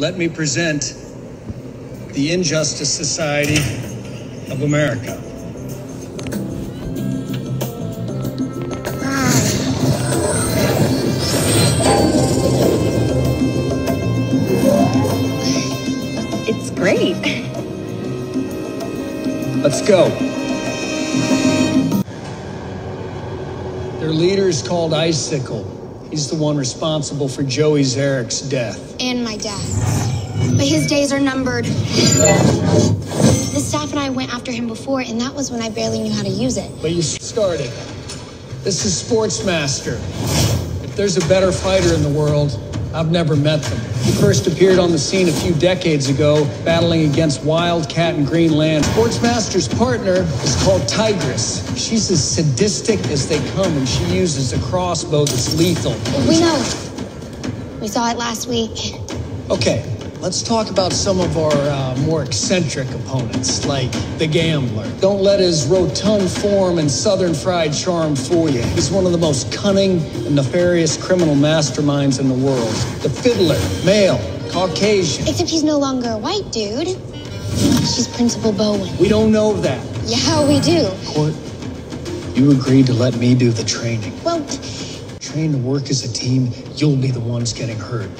let me present the Injustice Society of America. It's great. Let's go. Their leader is called Icicle. He's the one responsible for Joey Zarek's death. And my dad's. But his days are numbered. The staff and I went after him before, and that was when I barely knew how to use it. But you started. This is Sportsmaster. If there's a better fighter in the world, I've never met them. He first appeared on the scene a few decades ago, battling against Wildcat in Greenland. Sportsmaster's partner is called Tigress. She's as sadistic as they come, and she uses a crossbow that's lethal. We know. We saw it last week. Okay, let's talk about some of our more eccentric opponents, like the Gambler. Don't let his rotund form and southern fried charm fool you. He's one of the most cunning and nefarious criminal masterminds in the world. The Fiddler, male, Caucasian. Except he's no longer a white dude. She's Principal Bowen. We don't know that. Yeah, we do. Court, you agreed to let me do the training. Well... Train to work as a team, you'll be the ones getting hurt.